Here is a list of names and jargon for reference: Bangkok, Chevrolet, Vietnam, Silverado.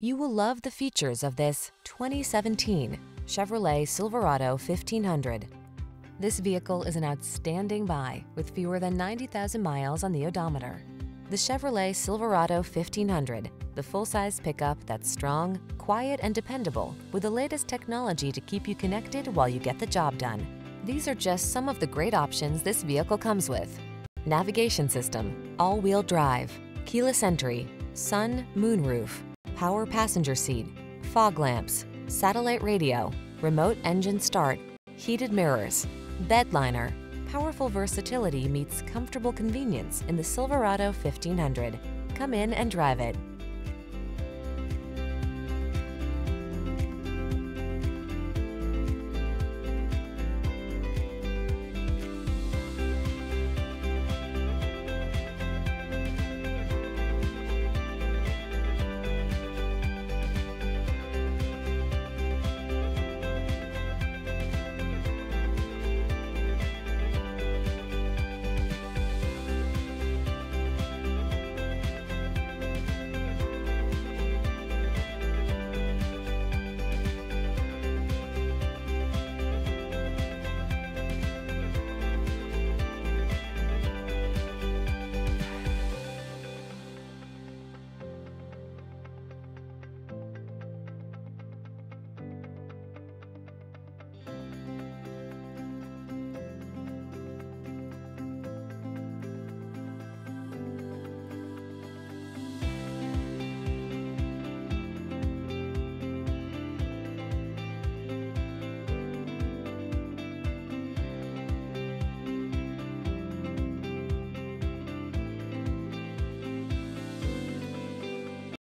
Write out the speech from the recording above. You will love the features of this 2017 Chevrolet Silverado 1500. This vehicle is an outstanding buy with fewer than 90,000 miles on the odometer. The Chevrolet Silverado 1500, the full-size pickup that's strong, quiet, and dependable, with the latest technology to keep you connected while you get the job done. These are just some of the great options this vehicle comes with: navigation system, all-wheel drive, keyless entry, sun, moonroof, power passenger seat, fog lamps, satellite radio, remote engine start, heated mirrors, bed liner. Powerful versatility meets comfortable convenience in the Silverado 1500. Come in and drive it.